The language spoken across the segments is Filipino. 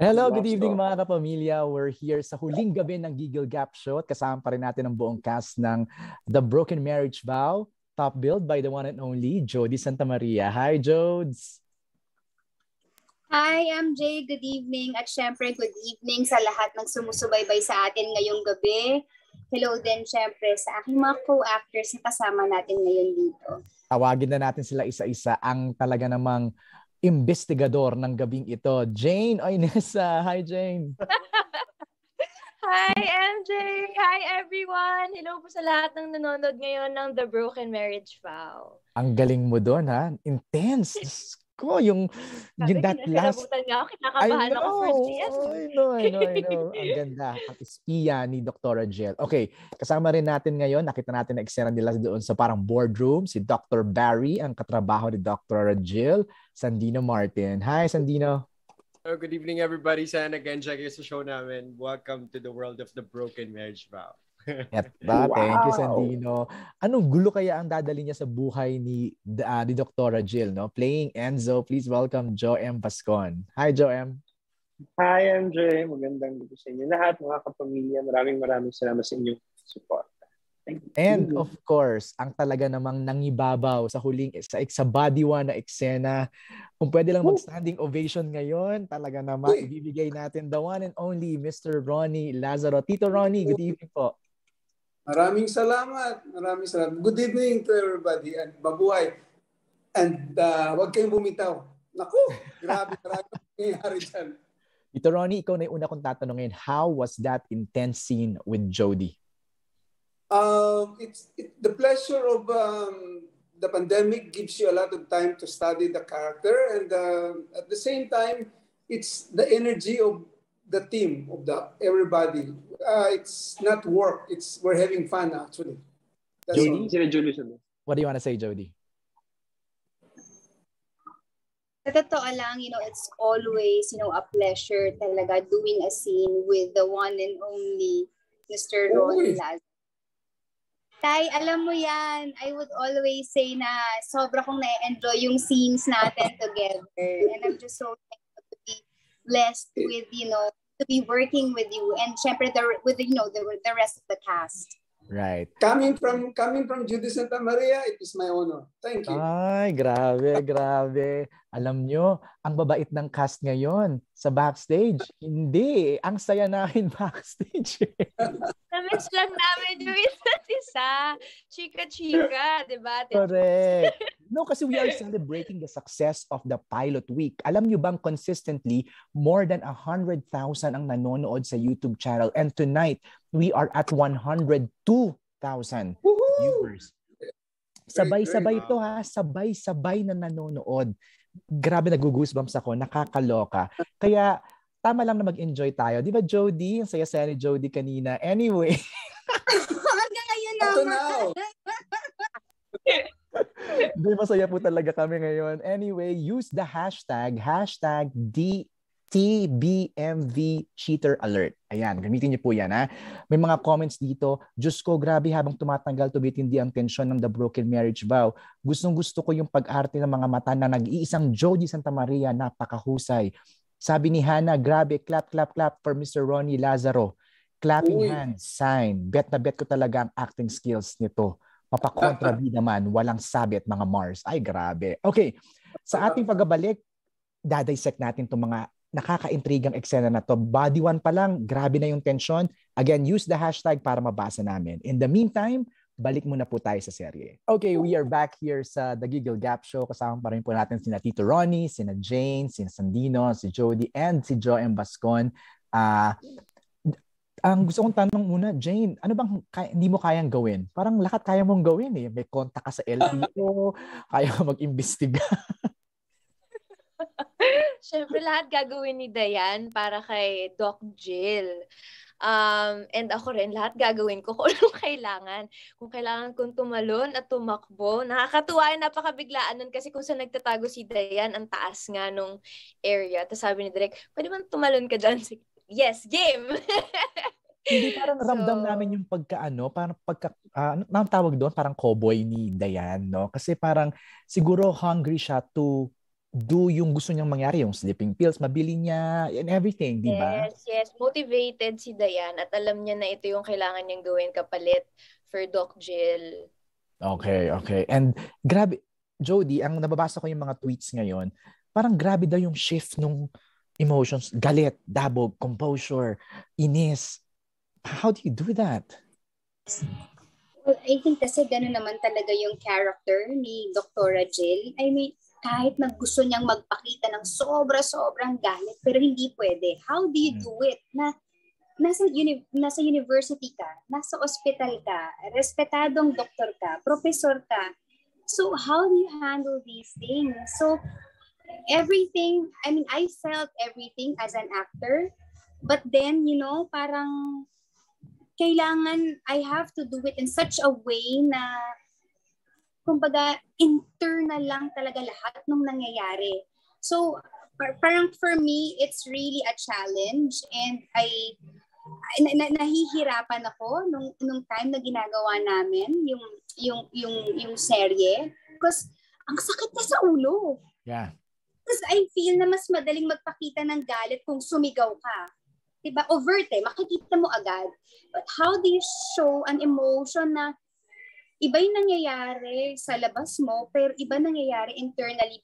Hello, good evening mga kapamilya. We're here sa huling gabi ng Gigil Gap Show at kasama pa rin natin ang buong cast ng The Broken Marriage Vow, top billed by the one and only Jodi Sta. Maria. Hi, Jodes! Hi, MJ. Good evening. At syempre, good evening sa lahat ng sumusubaybay sa atin ngayong gabi. Hello din syempre sa aking mga co-actors na kasama natin ngayon dito. Tawagin na natin sila isa-isa, ang talaga namang investigador ng gabing ito, Jane Oineza. Hi, Jane. Hi, MJ. Hi, everyone. Hello po sa lahat ng nanonood ngayon ng The Broken Marriage Vow. Ang galing mo doon, ha? Intense. Ko, yung that last... Kinabutan nga ako. Kinakabahan ako first year. I know. Ang ganda. Ang espiya ni Dr. Jill. Okay. Kasama rin natin ngayon. Nakita natin na eksena nila doon sa parang boardroom. Si Dr. Barry, ang katrabaho ni Dr. Jill. Sandino Martin. Hi, Sandino. Hello, good evening, everybody. Sana again, check your show namin. Welcome to the world of The Broken Marriage Vow. Wow. Thank you, Sandino. Anong gulo kaya ang dadali niya sa buhay ni Dr. Jill, no? Playing Enzo, please welcome Joem Bascon. Hi, Joem. Hi, MJ. Magandang gabi sa inyo lahat, mga kapamilya. Maraming salamat sa inyong support. And of course, ang talaga namang nangibabaw sa huling sa badiwa na eksena. Kung pwede lang mag-standing ovation ngayon, talaga naman ibibigay natin the one and only Mr. Ronnie Lazaro. Tito Ronnie, good evening po. Maraming salamat. Good evening to everybody and mabuhay. And huwag kayong bumitaw. Naku, grabe nangyayari dyan. Tito Ronnie, ikaw na yung una kong tatanungin. How was that intense scene with Jodi? The pleasure of the pandemic gives you a lot of time to study the character, and at the same time, it's the energy of the team, of everybody. It's not work. We're having fun actually. Jodi, what do you want to say, Jodi? Sa totoo lang, you know, it's always, you know, a pleasure talaga doing a scene with the one and only Mr. Ronnie Lazaro. Tay, alam mo yan, I would always say na sobra kong na-enjoy yung scenes natin together. And I'm just so thankful to be blessed with, you know, to be working with you. And syempre, with the rest of the cast. Right. Coming from Jodi Sta. Maria, it is my honor. Thank you. Ay, grabe. Alam nyo, ang babait ng cast ngayon sa backstage. Hindi, ang saya namin backstage. Na-miss lang namin doon sa isa. Chika-chika, diba? Correct. No, kasi we are celebrating the success of the pilot week. Alam nyo bang consistently, more than 100,000 ang nanonood sa YouTube channel. And tonight, we are at 102,000 viewers. Sabay-sabay ito ha. Sabay-sabay na nanonood. Grabe, nag-goosebumps ako. Nakakaloka. Kaya, tama lang na mag-enjoy tayo. Di ba, Jodi? Ang saya-saya ni Jodi kanina. Anyway. Hanggang ngayon na. Di masaya po talaga kami ngayon. Anyway, use the hashtag #TBMVCheaterAlert. Ayan, gamitin niyo po yan, ha. May mga comments dito. Diyos ko, grabe, habang tumatanggal, tumitindi ang tensyon ng The Broken Marriage Vow. Gustong-gusto ko yung pag-arte ng mga mata na nag-iisang Jodi Sta. Maria, napakahusay. Sabi ni Hannah, grabe, clap, clap, clap for Mr. Ronnie Lazaro. Clapping hands, sign. Bet na bet ko talaga ang acting skills nito. Papakontrabi naman, walang sabi at mga Mars. Ay, grabe. Okay, sa ating pagbabalik, dadissect natin itong mga nakaka-intrigang eksena na to. Body one pa lang, grabe na yung tension. Again, use the hashtag para mabasa namin. In the meantime, balik muna po tayo sa serye. Okay, we are back here sa The Gigil Gap Show. Kasama pa rin po natin sina Tito Ronnie, sina Jane, sina Sandino, si Jodi, and si Joem Bascon. Ang gusto kong tanong muna, Jane, ano bang hindi mo kayang gawin? Parang lahat kaya mong gawin eh. May kontak ka sa LTO, kaya mag-imbestiga. Siyempre lahat gagawin ni Dayan para kay Doc Jill. And ako rin, lahat gagawin ko kung anong kailangan. Kung kailangan kong tumalon at tumakbo, nakakatuwa yung napakabiglaan nun kasi kung saan nagtatago si Dayan, ang taas nga nung area. Tapos sabi ni Direk, pwede bang tumalon ka dyan? Yes, game! Hindi parang ramdam namin yung anong tawag doon? Parang cowboy ni Dayan, no? Kasi parang siguro hungry siya to do yung gusto niyang mangyari, yung sleeping pills, mabili niya, and everything, di ba? Yes, yes. Motivated si Diane at alam niya na ito yung kailangan niyang gawin kapalit for Doc Jill. Okay, okay. And grabe, Jody, ang nababasa ko yung mga tweets ngayon, parang grabe daw yung shift nung emotions, galit, dabog, composure, inis. How do you do that? Well, I think kasi gano'n naman talaga yung character ni Dr. Jill. I mean, kahit gusto niyang magpakita ng sobra-sobrang galit, pero hindi pwede. How do you do it? Nasa university ka, nasa ospital ka, respetadong doktor ka, professor ka. So how do you handle these things? So everything, I mean, I felt everything as an actor, but then, you know, parang kailangan, I have to do it in such a way na kumbaga, internal lang talaga lahat ng nangyayari. So, parang for me, it's really a challenge and nahihirapan ako nung time na ginagawa namin yung serye. Because, ang sakit na sa ulo. Yeah. Because I feel na mas madaling magpakita ng galit kung sumigaw ka. Diba? Overt eh. Makikita mo agad. But how do you show an emotion na iba yung nangyayari sa labas mo, pero iba nangyayari internally.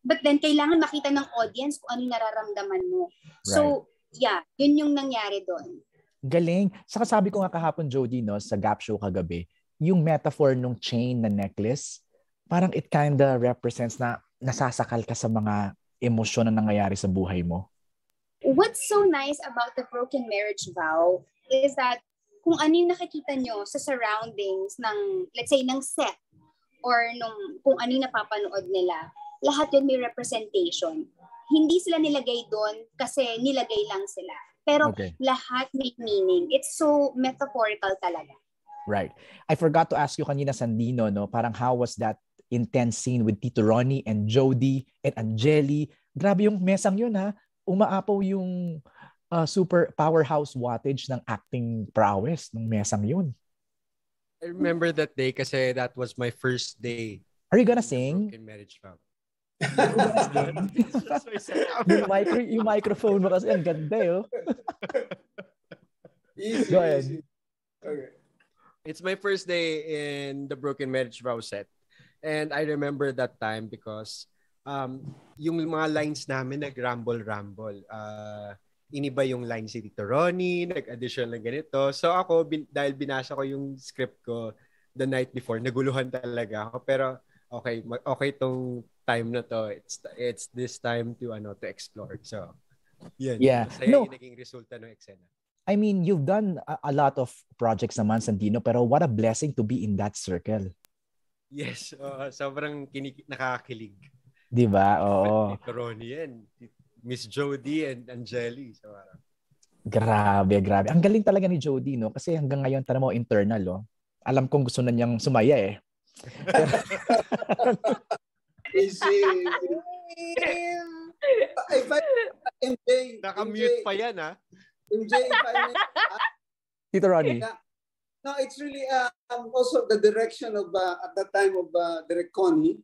But then, kailangan makita ng audience kung ano yung nararamdaman mo. Right. So, yeah, yun yung nangyari doon. Galing. Saka sabi ko nga kahapon, Jody, no, sa Gap Show kagabi, yung metaphor nung chain na necklace, parang it kinda represents na nasasakal ka sa mga emosyon na nangyayari sa buhay mo. What's so nice about The Broken Marriage Vow is that kung ano yung nakikita nyo sa surroundings ng, let's say, ng set or nung, kung ano yung napapanood nila, lahat yun may representation. Hindi sila nilagay doon kasi nilagay lang sila. Pero lahat may meaning. It's so metaphorical talaga. Right. I forgot to ask you kanina, Sandino, no? Parang how was that intense scene with Tito Ronnie and Jody and Angelique? Grabe yung mesang yun, ha? Umaapaw yung... super powerhouse wattage ng acting prowess ng mesang yun. I remember that day kasi that was my first day. Are you gonna sing? In marriage vow. Yung microphone mo kasi ang ganda, oh. Easy, go ahead. Easy. Okay. It's my first day in the Broken Marriage Vow set. And I remember that time because yung mga lines namin nag-rumble-rumble. Iniba yung line si Tito Ronnie, nag-addition lang ganito. So ako, dahil binasa ko yung script ko the night before, naguluhan talaga ako. Pero okay tong time na to. It's this time to explore. So, yun. Yeah. Masaya yung naging resulta ng eksena. I mean, you've done a lot of projects naman, Sandino, pero what a blessing to be in that circle. Yes. Sobrang nakakakilig. Diba? Oo. Tito Ronnie yan. Miss Jody and Angeli. So, grabe. Ang galing talaga ni Jody, no? Kasi hanggang ngayon, tara mo, internal, oh. Alam kong gusto na niyang sumaya, eh. MJ. Nakamute pa yan, ha? MJ, Tito Ronnie. No, it's really also the direction of, at the time of Direk Connie,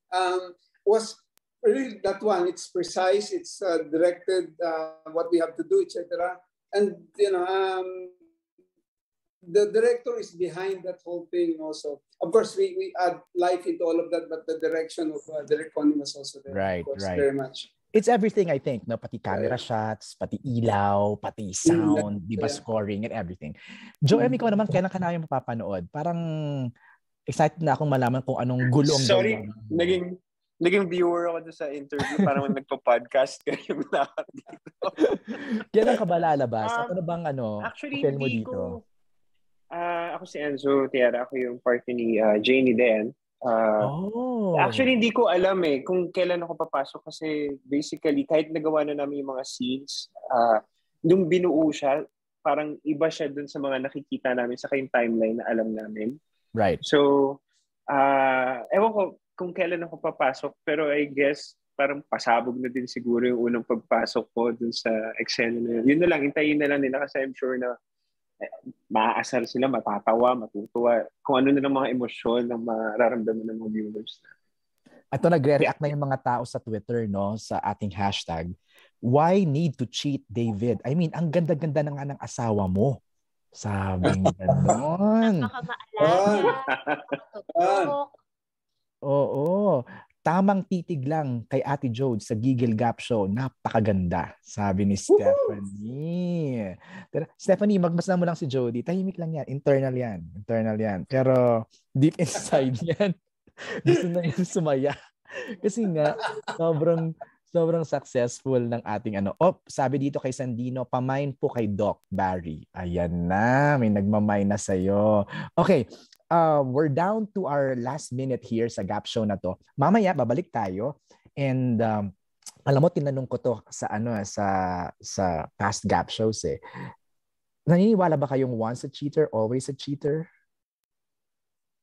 was really, that one, it's precise, it's directed, what we have to do, etc. And, the director is behind that whole thing also. Of course, we add life into all of that, but the direction of Direk Connie was also there. Right, right. Very much. It's everything, I think, no? Pati camera shots, pati ilaw, pati sound, diba, scoring, and everything. Joem, ikaw naman, kailan ka na yung mapapanood? Parang excited na akong malaman kung anong gulo ang gawin. Sorry, naging viewer ako sa interview, parang nagpo-podcast kayo lahat dito. Yan ang kabalalabas. Ano bang actually, hotel mo dito? Ako si Enzo Tiara. Ako yung partner ni Jane Iden. Actually, hindi ko alam eh kung kailan ako papasok kasi basically, kahit nagawa na namin yung mga scenes, nung binuo siya, parang iba siya dun sa mga nakikita namin sa kayong timeline na alam namin. Right. So, ewan ko, kung kailan ako papasok, pero I guess parang pasabog na din siguro yung unang pagpasok ko dun sa eksena na yun. Yun na lang, hintayin na lang nila kasi I'm sure na maaasar sila, matatawa, matutuwa, kung ano na lang mga emosyon na mararamdaman ng mga viewers na. Ito, nagre-react na yung mga tao sa Twitter, no, sa ating hashtag. Why need to cheat, David? I mean, ang ganda-ganda na nga ng asawa mo. Sabi nga gano'n. Oo. Tamang titig lang kay Ate Jode sa Gigil Gap Show. Napakaganda, sabi ni Stephanie. Pero, Stephanie, magmasdan mo lang si Jody. Tahimik lang yan. Internal yan. Internal yan. Pero deep inside yan. Gusto na yung sumaya. Kasi nga, sobrang successful ng ating ano. Oh, sabi dito kay Sandino, pamain po kay Doc Barry. Ayan na, may nagmamain na sa'yo. Okay, we're down to our last minute here sa Gap Show na to. Mamaya, babalik tayo. And alam mo, tinanong ko to sa, ano, sa past Gap Shows eh. Naniniwala ba kayong once a cheater, always a cheater?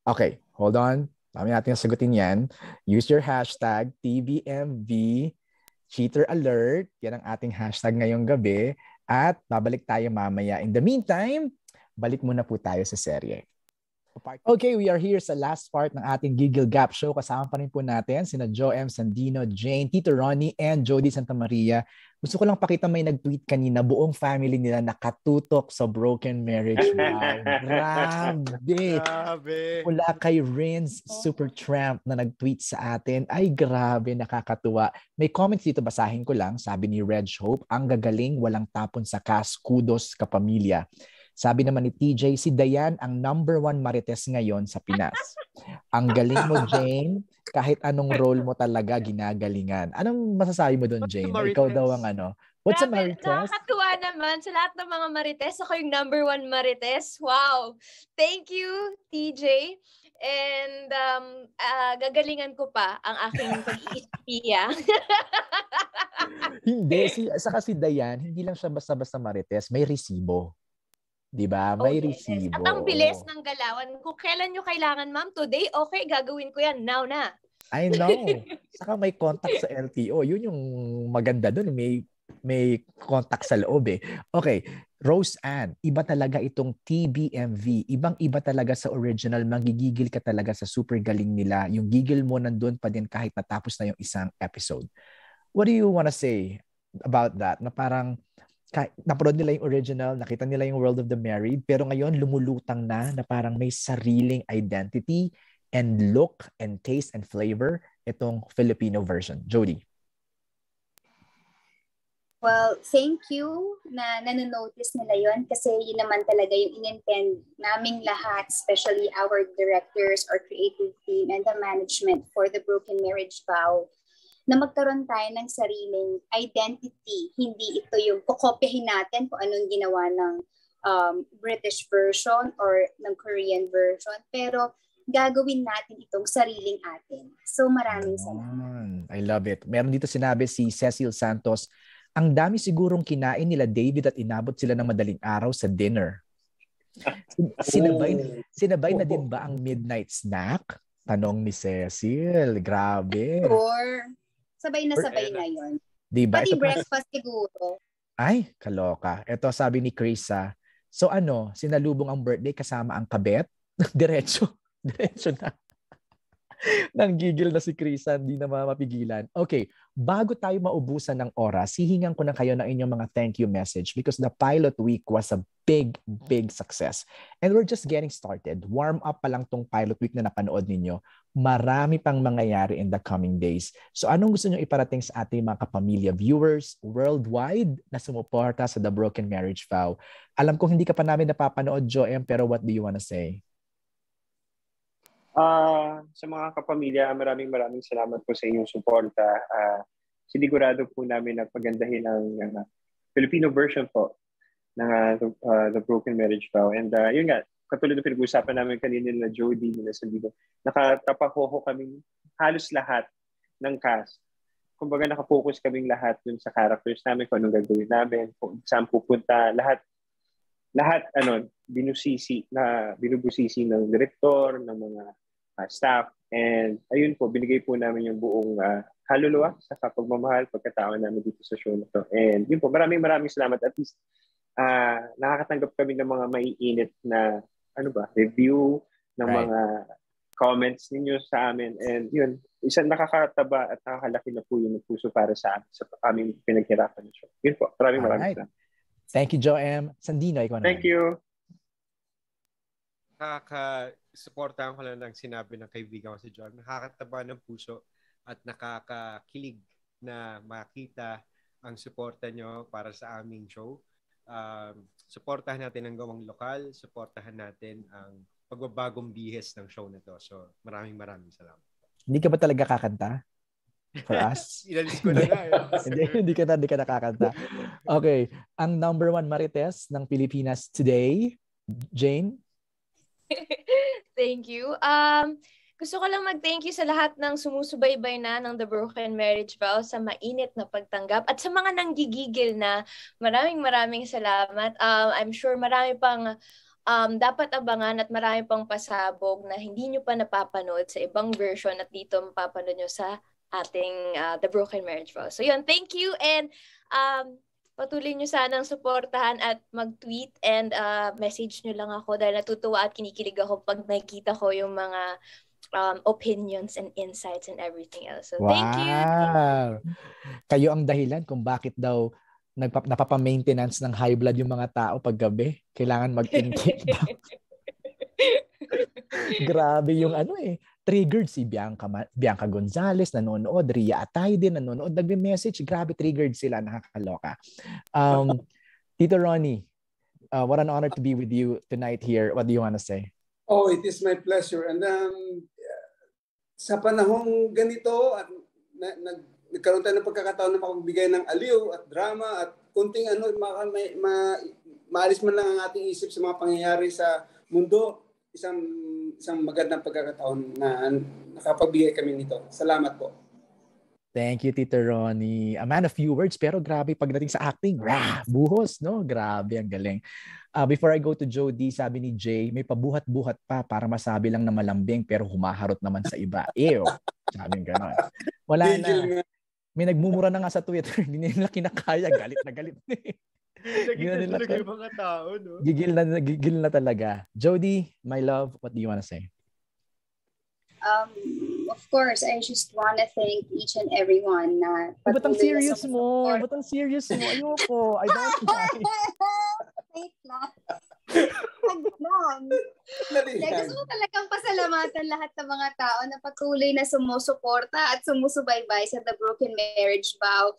Okay, hold on. Mamaya natin sagutin yan. Use your hashtag, TBMV. Cheater Alert, yan ang ating hashtag ngayong gabi. At babalik tayo mamaya. In the meantime, balik muna po tayo sa serye. Okay, we are here sa last part ng ating Gigil Gap Show. Kasama pa rin po natin sina Joem, Sandino, Jane, Tito Ronnie, and Jodi Sta. Maria. Gusto ko lang pakita, may nag-tweet kanina, buong family nila nakatutok sa Broken Marriage Vow. Grabe! Mula kay Rins Supertramp na nag-tweet sa atin. Ay, grabe, nakakatuwa. May comments dito, basahin ko lang. Sabi ni Reg Hope, ang gagaling, walang tapon sa cast, kudos kapamilya. Sabi naman ni TJ, si Dayan ang #1 marites ngayon sa Pinas. Ang galing mo, Jane. Kahit anong role mo talaga, ginagalingan. Anong masasabi mo doon, Jane? Ikaw daw ang ano. What's a marites? Nakakatuwa naman sa lahat ng mga marites. Ako yung #1 marites. Wow. Thank you, TJ. And gagalingan ko pa ang aking pag-iispiya. Hindi. Saka si Dayan, hindi lang siya basta-basta marites. May resibo. Diba? May resibo. At ang bilis ng galawan. Kung kailan nyo kailangan, ma'am, today, okay, gagawin ko yan. Now na. I know. Saka may contact sa LTO. Yun yung maganda dun. May contact sa loob eh. Okay. Rose Ann, iba talaga itong TBMV. Ibang-iba talaga sa original. Magigigil ka talaga sa super galing nila. Yung gigil mo nandun pa din kahit natapos na yung isang episode. What do you wanna say about that? Na parang naparod nila yung original, nakita nila yung World of the Married, pero ngayon lumulutang na parang may sariling identity and look and taste and flavor itong Filipino version. Jody? Well, thank you na nanonotice nila yon kasi yun naman talaga yung inintend naming lahat, especially our directors or creative team and the management for the Broken Marriage Vow, na magkaroon tayo ng sariling identity. Hindi ito yung kukopyahin natin kung anong ginawa ng British version or ng Korean version. Pero gagawin natin itong sariling atin. So maraming salamat. I love it. Meron dito sinabi si Cecil Santos, ang dami sigurong kinain nila David at inabot sila ng madaling araw sa dinner. Sinabay na din ba ang midnight snack? Tanong ni Cecil. Grabe. Sure. Sabay na yun. Diba? Pati breakfast siguro. Ay, kaloka. Ito sabi ni Krisa. So ano, sinalubong ang birthday kasama ang kabet? Diretso na. Nanggigil na si Krisa, hindi na mapigilan. Okay, bago tayo maubusan ng oras, hihingan ko na kayo ng inyong mga thank you message because the pilot week was a big success. And we're just getting started. Warm up pa lang tong pilot week na napanood ninyo. Marami pang mangyayari in the coming days. So anong gusto nyo iparating sa ating mga kapamilya viewers worldwide na sumuporta sa The Broken Marriage Vow? Alam kong hindi ka pa namin napapanood, Joem, pero what do you wanna say? Sa mga kapamilya, maraming salamat po sa inyong suporta. Sinigurado po namin na pagandahin ang Filipino version po ng The Broken Marriage Vow. And yun nga, katulad ng pinag-usapan namin kanina na Jody, nila Sandino, nakatapahoho kaming halos lahat ng cast. Kumbaga nakapokus kaming lahat dun sa characters namin, kung anong gagawin namin, kung saan pupunta, lahat ano, binubusisi ng director, ng mga staff. And ayun po, binigay po namin yung buong kaluluwa sa pagmamahal, pagkatao namin dito sa show na to. And yun po, maraming salamat. At least nakakatanggap kami ng mga maiinit na review ng mga comments ninyo sa amin. And yun, isang nakakataba at nakakalaki na po yung puso para sa amin sa aming pinaghirapan niyo. Yun po. Maraming maraming salamat. Thank you, Joem. Sandino, ikaw na. Thank you. Nakaka-suportahan ko lang ng sinabi ng kaibigan ko si Joem. Nakakataba ng puso at nakakakilig na makita ang suporta nyo para sa aming show. Suportahan natin ang gawang lokal, suportahan natin ang pagbabagong bihes ng show na to. So, maraming maraming salamat. Hindi ka ba talaga kakanta? For us? Inalis ko na na. Hindi ka nakakanta. Okay. Ang #1 Marites ng Pilipinas today, Jane? Thank you. Gusto ko lang mag-thank you sa lahat ng sumusubaybay na ng The Broken Marriage Vow, sa mainit na pagtanggap at sa mga nanggigigil na. Maraming maraming salamat. I'm sure marami pang dapat abangan at marami pang pasabog na hindi nyo pa napapanood sa ibang version at dito mapapanood nyo sa ating The Broken Marriage Vow. So yun, thank you and patuloy nyo sanang suportahan at mag-tweet and message nyo lang ako dahil natutuwa at kinikilig ako pag nakikita ko yung mga opinions and insights and everything else. So wow. Thank you. Kayo ang dahilan kung bakit daw napapa-maintenance ng high blood yung mga tao pag gabi. Kailangan mag-intake daw. Grabe yung ano eh. Triggered si Bianca Gonzales, nanonood. Rhea Atay din, nanonood. Nag-message. Grabe, triggered sila. Nakakaloka. Tito Ronnie, what an honor to be with you tonight here. What do you want to say? Oh, it is my pleasure. And sa panahong ganito, nagkaroon tayo ng pagkakataon na makapagbigay ng aliw at drama at kunting ano, maalis man lang ang ating isip sa mga pangyayari sa mundo. Isang magandang pagkakataon na nakapagbigay kami nito. Salamat po. Thank you, Tito Ronnie. A man of few words, pero grabe pagdating sa acting. Rah! Buhos, no? Grabe, ang galing. Before I go to Jodi, sabi ni Jay, may pabuhat-buhat pa para masabi lang na malambing pero humaharot naman sa iba. Ew! Sabi nga gano'n. Wala na. May nagmumura na nga sa Twitter. Hindi nila kinakaya. Galit na galit. Nagigil na yung mga tao, no? Gigil na talaga. Jodi, my love, what do you want to say? Of course, I just want to thank each and everyone na... Ba't ang serious mo? Ba't ang serious mo? Ayoko. I don't like. Wait lang. Nag-long. Gusto ko talagang pasalamatan lahat ng mga tao na patuloy na sumusuporta at sumusubaybay sa The Broken Marriage Vow.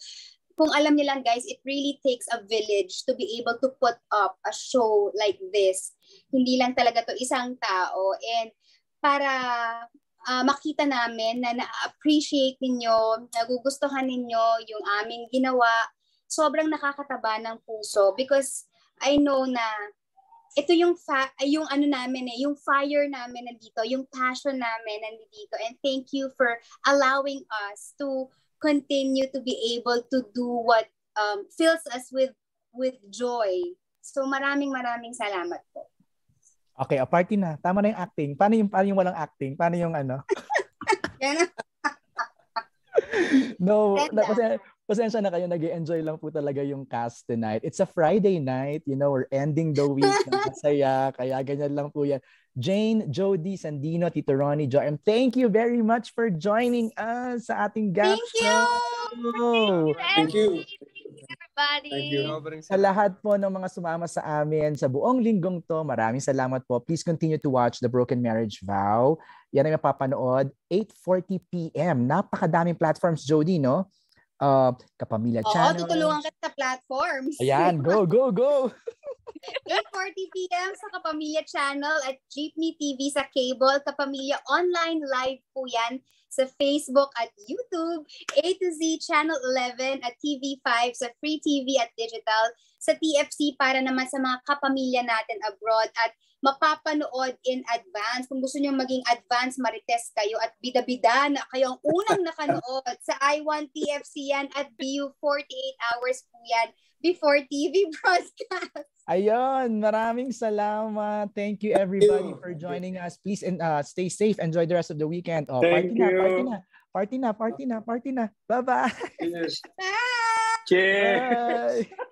Kung alam nilang guys, it really takes a village to be able to put up a show like this. Hindi lang talaga to isang tao. And para makita namin na na-appreciate ninyo, nagugustuhan ninyo yung aming ginawa, sobrang nakakataba ng puso because I know na ito yung ano namin eh, yung fire namin nandito, yung passion namin nandito. And thank you for allowing us to continue to be able to do what fills us with joy. So maraming salamat po. Okay, party na. Tama na yung acting. Paano yung walang acting? Paano yung ano? No, pasensya na kayo. Nag-enjoy lang po talaga yung cast tonight. It's a Friday night. You know, we're ending the week. Masaya. Kaya ganyan lang po yan. Jane, Jodi, Sandino, Tito Ronnie, Joem, thank you very much for joining us sa ating Gap Show. Thank you. Thank you, everybody. Thank you. Sa lahat po ng mga sumama sa amin sa buong linggong to, maraming salamat po. Please continue to watch The Broken Marriage Vow. Yan ay mapapanood 8:40 p.m. Napakadaming platforms, Jodi, no? Kapamilya Channel. Oo, tutulungan ka sa platforms. Ayan, go! 8:40 p.m. sa Kapamilya Channel at Jeepney TV sa cable. Kapamilya online live po yan sa Facebook at YouTube. A to Z Channel 11 at TV5 sa Free TV at Digital. Sa TFC para naman sa mga kapamilya natin abroad at mapapanood in advance. Kung gusto nyo maging advance Marites kayo at bida-bida na kayo ang unang nakanood sa iWant TFC yan at BU 48 hours po yan before TV broadcast. Ayun, maraming salamat. Thank you everybody for joining us. Please and stay safe. Enjoy the rest of the weekend. Oh, party na. Bye-bye. Cheers. Bye. Cheers. Bye.